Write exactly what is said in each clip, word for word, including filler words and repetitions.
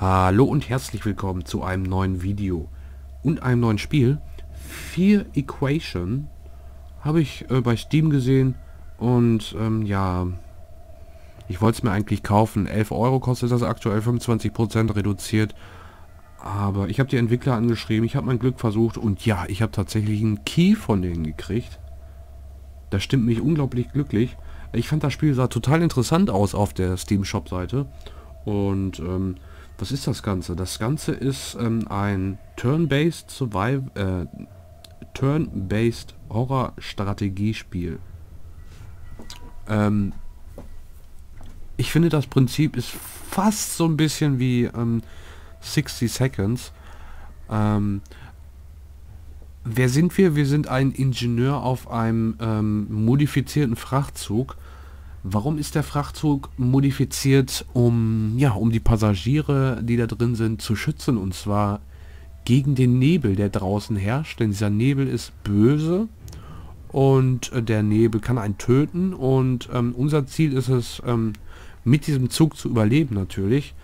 Hallo und herzlich willkommen zu einem neuen Video und einem neuen Spiel. Fear Equation habe ich äh, bei Steam gesehen und ähm, ja, ich wollte es mir eigentlich kaufen. elf Euro kostet das aktuell, fünfundzwanzig Prozent reduziert. Aber ich habe die Entwickler angeschrieben, ich habe mein Glück versucht und ja, ich habe tatsächlich einen Key von denen gekriegt. Das stimmt mich unglaublich glücklich. Ich fand, das Spiel sah total interessant aus auf der Steam-Shop-Seite. Und ähm, was ist das Ganze? Das Ganze ist ähm, ein Turn-Based Survival, äh, Turn-Based Horror-Strategiespiel. Ähm, ich finde, das Prinzip ist fast so ein bisschen wie ähm, sechzig Seconds. Ähm, wer sind wir? Wir sind ein Ingenieur auf einem ähm, modifizierten Frachtzug. Warum ist der Frachtzug modifiziert? Um, ja, um die Passagiere, die da drin sind, zu schützen. Und zwar gegen den Nebel, der draußen herrscht. Denn dieser Nebel ist böse und äh, der Nebel kann einen töten. Und ähm, unser Ziel ist es, ähm, mit diesem Zug zu überleben natürlich.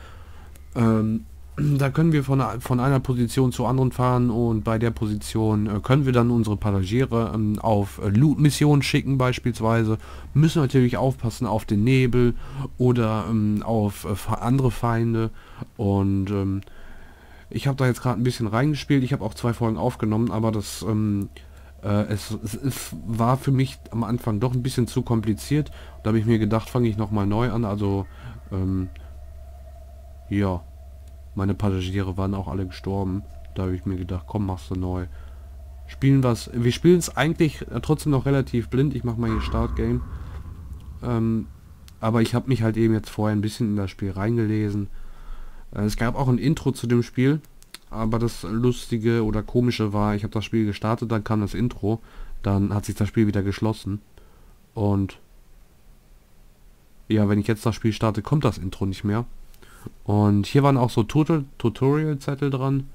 Ähm, da können wir von, von einer Position zur anderen fahren und bei der Position äh, können wir dann unsere Passagiere ähm, auf äh, Loot-Missionen schicken beispielsweise, müssen natürlich aufpassen auf den Nebel oder ähm, auf äh, andere Feinde und ähm, ich habe da jetzt gerade ein bisschen reingespielt, ich habe auch zwei Folgen aufgenommen, aber das ähm, äh, es, es, es war für mich am Anfang doch ein bisschen zu kompliziert, da habe ich mir gedacht, fange ich nochmal neu an, also ähm, ja. Meine Passagiere waren auch alle gestorben. Da habe ich mir gedacht, komm, machst du neu. Spielen was. Wir spielen es eigentlich trotzdem noch relativ blind. Ich mache mal hier Startgame. Ähm, aber ich habe mich halt eben jetzt vorher ein bisschen in das Spiel reingelesen. Äh, es gab auch ein Intro zu dem Spiel. Aber das Lustige oder Komische war, ich habe das Spiel gestartet, dann kam das Intro. Dann hat sich das Spiel wieder geschlossen. Und ja, wenn ich jetzt das Spiel starte, kommt das Intro nicht mehr. Und hier waren auch so Tutorial-Zettel dran.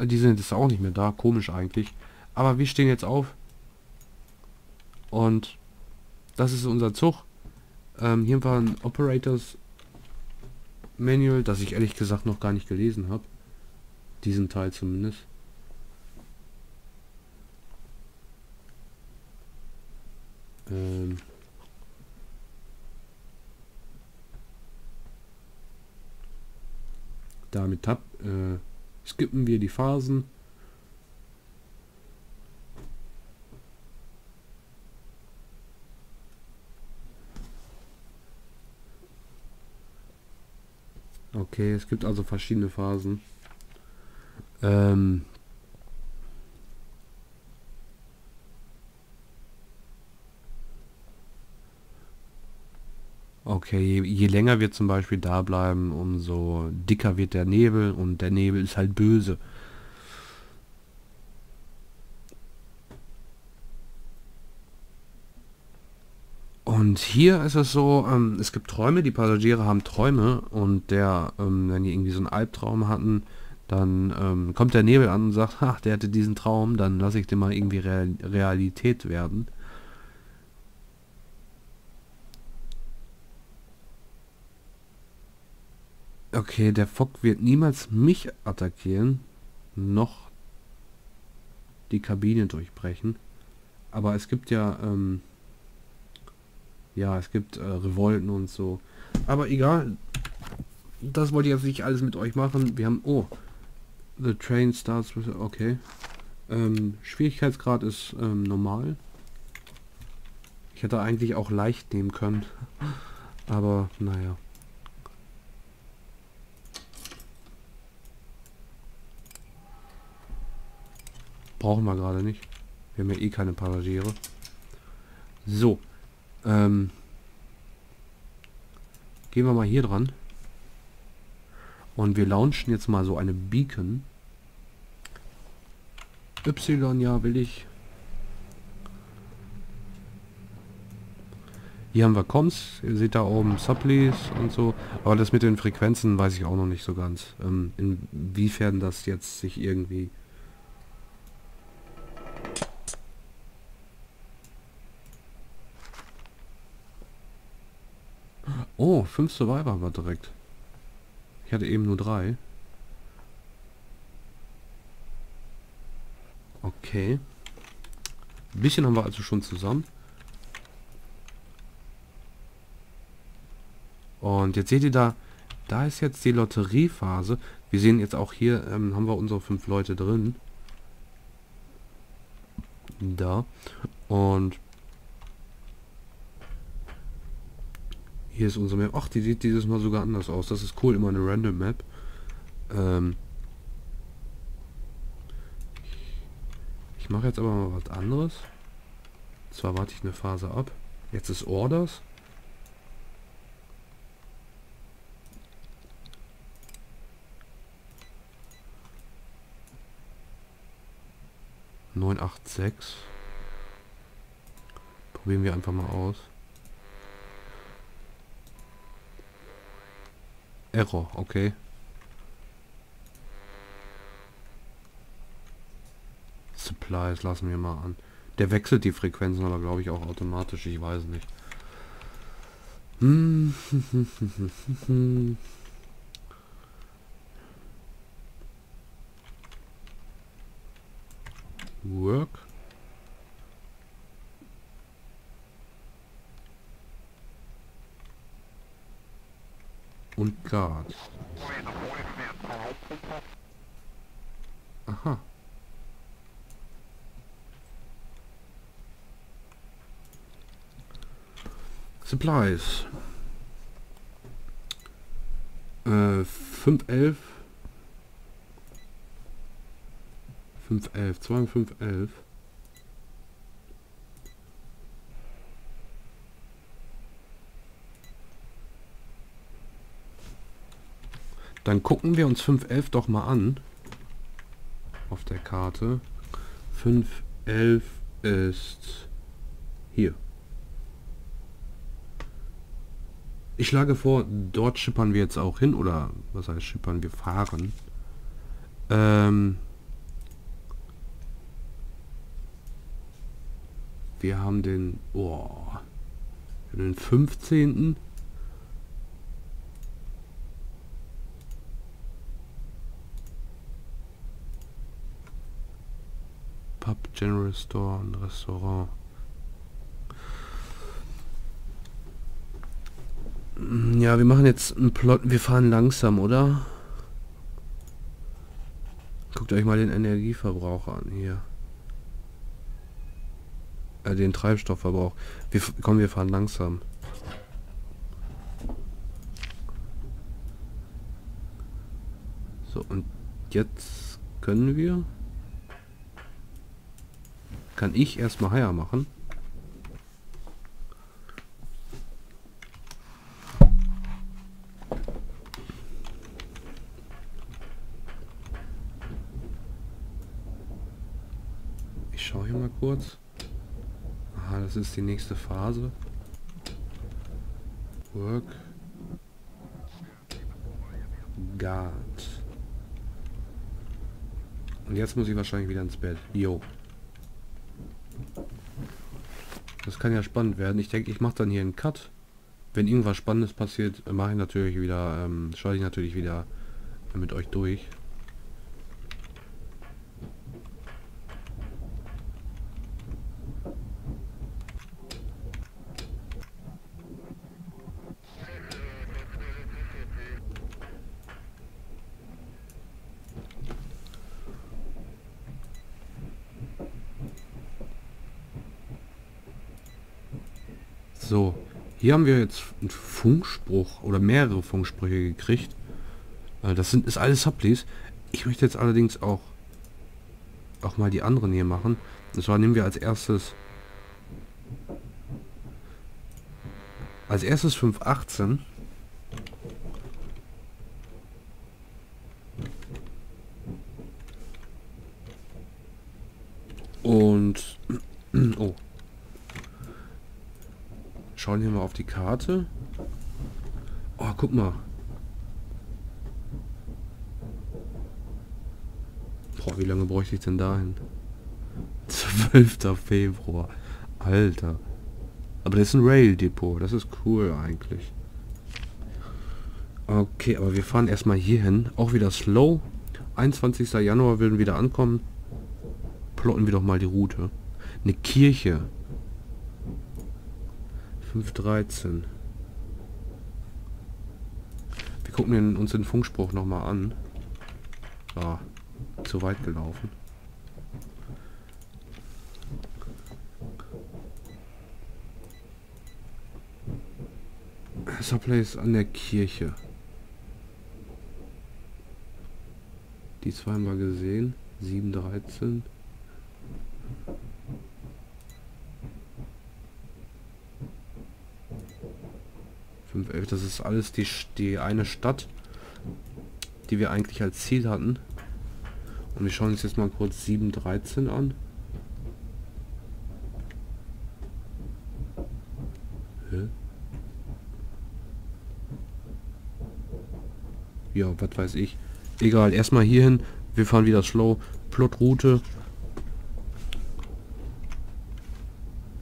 Die sind jetzt auch nicht mehr da. Komisch eigentlich. Aber wir stehen jetzt auf. Und das ist unser Zug. Ähm, hier war ein Operators Manual, das ich ehrlich gesagt noch gar nicht gelesen habe. Diesen Teil zumindest. Ähm... Damit tab, äh, skippen wir die Phasen. Okay, es gibt also verschiedene Phasen. Ähm Okay, je länger wir zum Beispiel da bleiben, umso dicker wird der Nebel und der Nebel ist halt böse. Und hier ist es so, ähm, es gibt Träume, die Passagiere haben Träume und der, ähm, wenn die irgendwie so einen Albtraum hatten, dann ähm, kommt der Nebel an und sagt, ach, der hatte diesen Traum, dann lasse ich den mal irgendwie Real- Realität werden. Okay, der Fock wird niemals mich attackieren, noch die Kabine durchbrechen. Aber es gibt ja, ähm, ja, es gibt äh, Revolten und so. Aber egal, das wollte ich jetzt nicht alles mit euch machen. Wir haben, oh, the train starts with, okay. Ähm, Schwierigkeitsgrad ist ähm, normal. Ich hätte eigentlich auch leicht nehmen können, aber naja. Brauchen wir gerade nicht. Wir haben ja eh keine Passagiere. So. Ähm, gehen wir mal hier dran. Und wir launchen jetzt mal so eine Beacon. Y, ja, will ich. Hier haben wir Comms. Ihr seht da oben Supplies und so. Aber das mit den Frequenzen weiß ich auch noch nicht so ganz. Ähm, inwiefern das jetzt sich irgendwie... Oh, fünf Survivor war direkt. Ich hatte eben nur drei. Okay. Ein bisschen haben wir also schon zusammen. Und jetzt seht ihr da, da ist jetzt die Lotteriephase. Wir sehen jetzt auch hier, ähm, haben wir unsere fünf Leute drin. Da. Und hier ist unsere Map. Ach, die sieht dieses Mal sogar anders aus. Das ist cool, immer eine Random Map. Ähm ich mache jetzt aber mal was anderes. Und zwar warte ich eine Phase ab. Jetzt ist Orders. neun acht sechs. Probieren wir einfach mal aus. Error, okay. Supplies lassen wir mal an. Der wechselt die Frequenzen aber, glaube ich, auch automatisch. Ich weiß nicht. Work. Und Guard. Aha. Supplies. Äh, fünf elf. fünf elf. zwei fünf elf. Dann gucken wir uns fünf elf doch mal an. Auf der Karte. fünf elf ist hier. Ich schlage vor, dort schippern wir jetzt auch hin. Oder was heißt schippern? Wir fahren. Ähm, wir haben den, oh, den fünfzehnten General Store und Restaurant. Ja, wir machen jetzt einen Plot. Wir fahren langsam, oder? Guckt euch mal den Energieverbrauch an hier. Äh, den Treibstoffverbrauch. Wir, komm, wir fahren langsam. So, und jetzt können wir... Kann ich erstmal higher machen. Ich schaue hier mal kurz. Aha, das ist die nächste Phase. Work. Guard. Und jetzt muss ich wahrscheinlich wieder ins Bett. Jo. Das kann ja spannend werden. Ich denke, ich mache dann hier einen Cut. Wenn irgendwas Spannendes passiert, mache ich natürlich wieder, ähm, schalte ich natürlich wieder mit euch durch. So, hier haben wir jetzt einen Funkspruch oder mehrere Funksprüche gekriegt. Das sind, ist alles Supplies. Ich möchte jetzt allerdings auch, auch mal die anderen hier machen. Und zwar nehmen wir als erstes als erstes fünf achtzehn. Und oh. Schauen hier mal auf die Karte. Oh, guck mal. Boah, wie lange bräuchte ich denn dahin? zwölfter Februar. Alter. Aber das ist ein Rail-Depot. Das ist cool eigentlich. Okay, aber wir fahren erstmal hier hin. Auch wieder slow. einundzwanzigster Januar werden wieder ankommen. Plotten wir doch mal die Route. Eine Kirche. fünf dreizehn. Wir gucken den, uns den Funkspruch nochmal an. Ah, zu weit gelaufen. Subway ist an der Kirche. Die zwei haben wir gesehen. sieben dreizehn. fünf elf. Das ist alles die, die eine Stadt, die wir eigentlich als Ziel hatten. Und wir schauen uns jetzt mal kurz sieben dreizehn an. Hä? Ja, was weiß ich. Egal, erstmal hierhin. Wir fahren wieder slow. Plot-Route.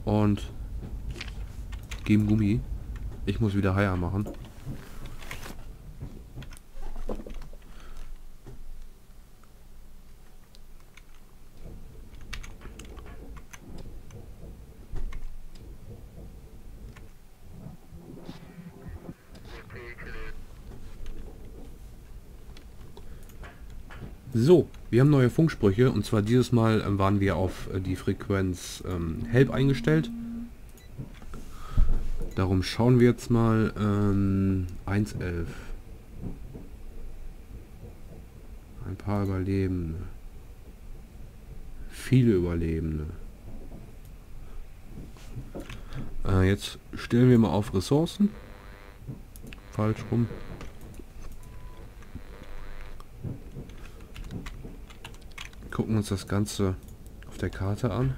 Und geben Gummi. Ich muss wieder Haier machen. So, wir haben neue Funksprüche und zwar dieses Mal ähm, waren wir auf äh, die Frequenz ähm, Help eingestellt. Darum schauen wir jetzt mal ähm, eins elf. Ein paar Überlebende. Viele Überlebende. Äh, jetzt stellen wir mal auf Ressourcen. Falsch rum. Gucken uns das Ganze auf der Karte an.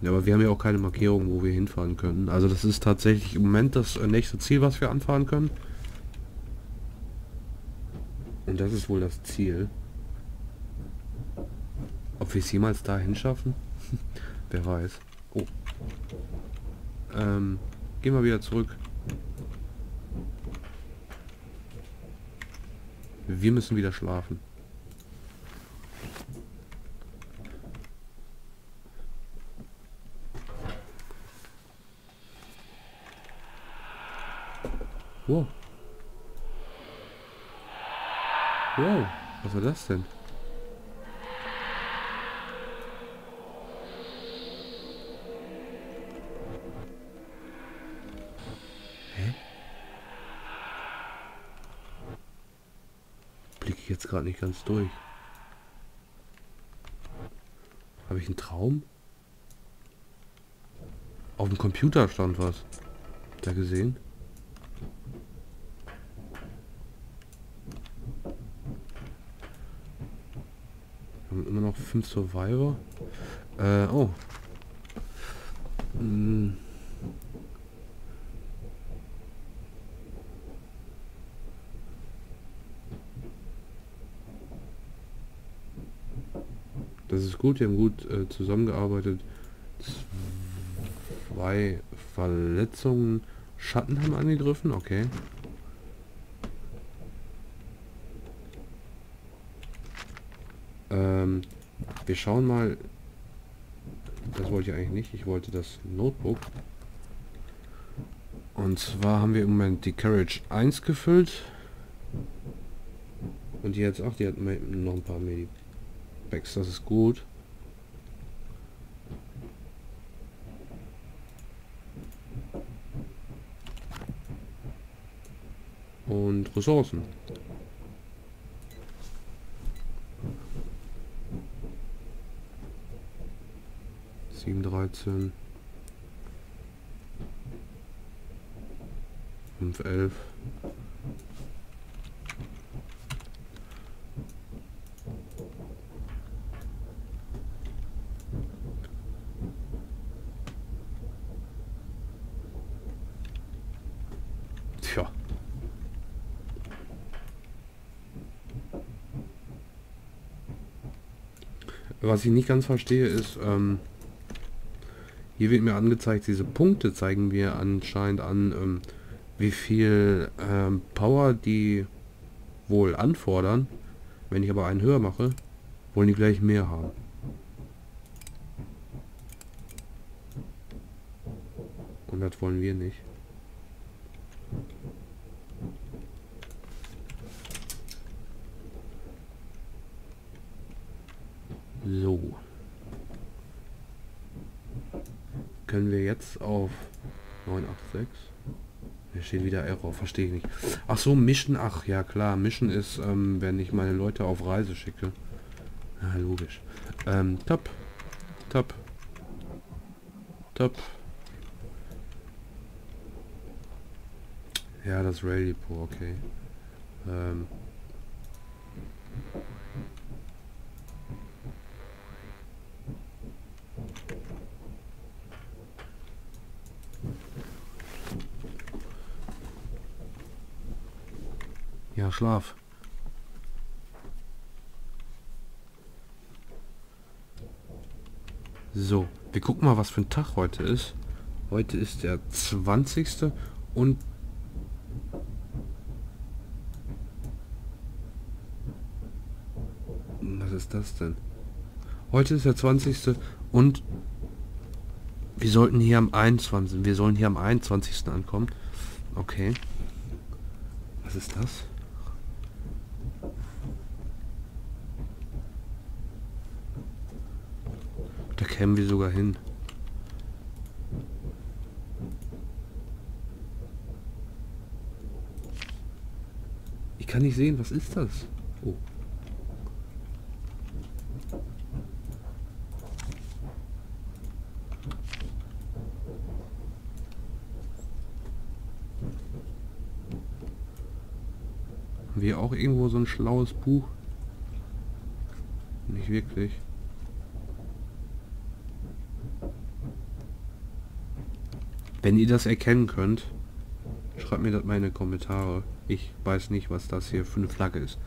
Ja, aber wir haben ja auch keine Markierung, wo wir hinfahren können. Also das ist tatsächlich im Moment das nächste Ziel, was wir anfahren können. Und das ist wohl das Ziel. Ob wir es jemals dahin schaffen? Wer weiß. Oh. Ähm, gehen wir wieder zurück. Wir müssen wieder schlafen. Wow. Wow, was war das denn? Jetzt gerade nicht ganz durch. Habe ich einen Traum? Auf dem Computer stand was. Da gesehen? Wir haben immer noch fünf Survivor. Äh, oh. Hm. Das ist gut, wir haben gut äh, zusammengearbeitet. Zwei Verletzungen. Schatten haben angegriffen, okay. Ähm, wir schauen mal. Das wollte ich eigentlich nicht. Ich wollte das Notebook. Und zwar haben wir im Moment die Carriage eins gefüllt. Und die jetzt auch, die hat noch ein paar Medi. Das ist gut. Und Ressourcen. sieben dreizehn. fünf elf. Was ich nicht ganz verstehe ist, ähm, hier wird mir angezeigt, diese Punkte zeigen mir anscheinend an, ähm, wie viel ähm, Power die wohl anfordern. Wenn ich aber einen höher mache, wollen die gleich mehr haben. Und das wollen wir nicht. So. Können wir jetzt auf neun acht sechs? Hier steht wieder Error, verstehe ich nicht. Ach so, mischen, ach ja klar, mischen ist, ähm, wenn ich meine Leute auf Reise schicke. Ja, logisch. Ähm, top. Top. Top. Ja, das Rail Depot, okay. Ähm. Ja, schlaf. So, wir gucken mal, was für ein Tag heute ist. Heute ist der zwanzigste und ist das denn? Heute ist der zwanzigste und wir sollten hier am einundzwanzigsten Wir sollen hier am einundzwanzigsten ankommen. Okay. Was ist das? Da kämen wir sogar hin. Ich kann nicht sehen, was ist das? Oh. Wir auch irgendwo so ein schlaues Buch? Nicht wirklich. Wenn ihr das erkennen könnt, schreibt mir das mal in die Kommentare. Ich weiß nicht, was das hier für eine Flagge ist.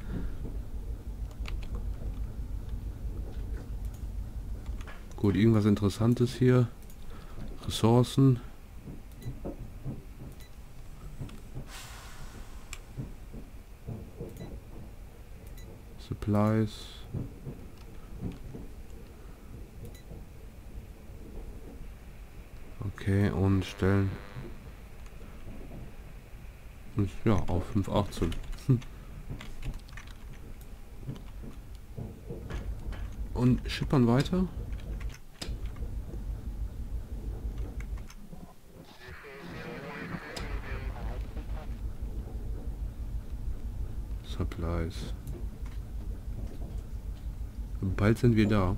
Gut, irgendwas Interessantes hier. Ressourcen. Supplies. Okay, und stellen. Und ja, auf fünf achtzehn. Hm. Und schippern weiter. Supplies. Bald sind wir da.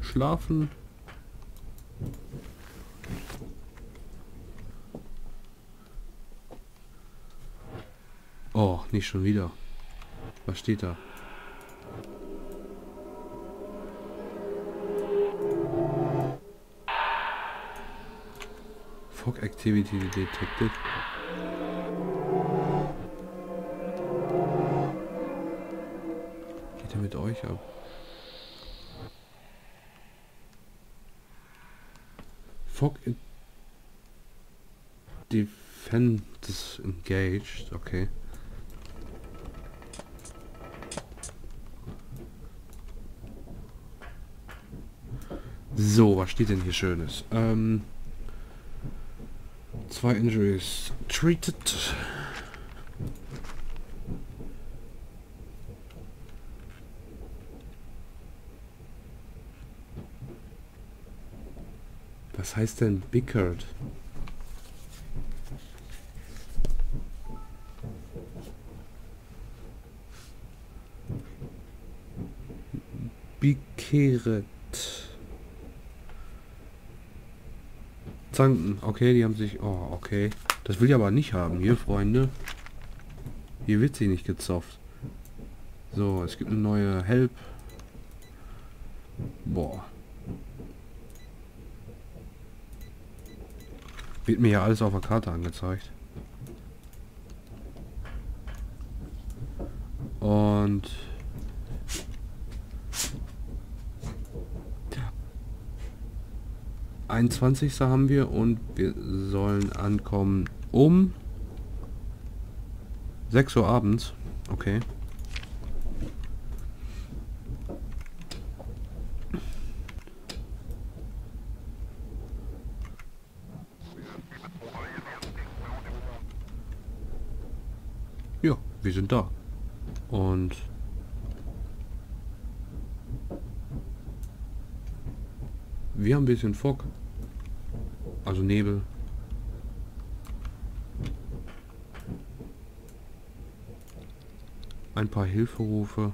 Schlafen. Oh, nicht schon wieder. Was steht da? Fog activity detected. Mit euch ab. Fog Defense engaged, okay. So, was steht denn hier Schönes? Ähm, zwei Injuries treated. Was heißt denn bickert? Bickeret. Zanken. Okay, die haben sich... Oh, okay. Das will ich aber nicht haben hier, Freunde. Hier wird sie nicht gezofft. So, es gibt eine neue Help. Boah. Wird mir ja alles auf der Karte angezeigt. Und einundzwanzig haben wir und wir sollen ankommen um sechs Uhr abends. Okay. Ja, wir sind da. Und wir haben ein bisschen Fog. Also Nebel. Ein paar Hilferufe.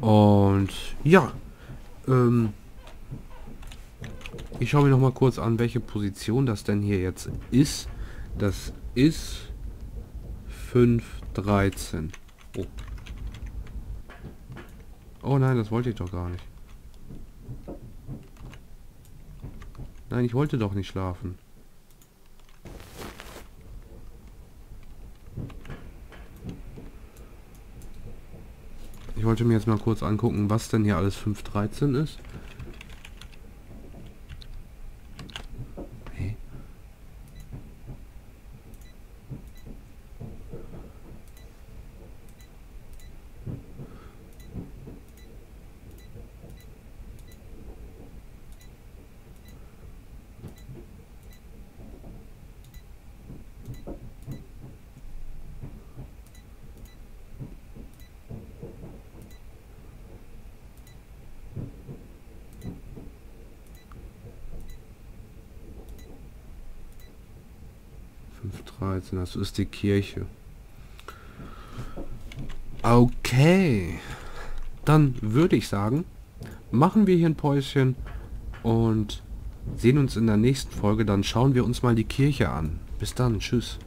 Und ja. Ähm, ich schaue mir noch mal kurz an, welche Position das denn hier jetzt ist. Das ist fünf dreizehn. Oh. Oh nein, das wollte ich doch gar nicht. Nein, ich wollte doch nicht schlafen. Ich wollte mir jetzt mal kurz angucken, was denn hier alles fünf dreizehn ist. Hey. fünf dreizehn, das ist die Kirche. Okay, dann würde ich sagen, machen wir hier ein Päuschen und sehen uns in der nächsten Folge. Dann schauen wir uns mal die Kirche an. Bis dann, tschüss.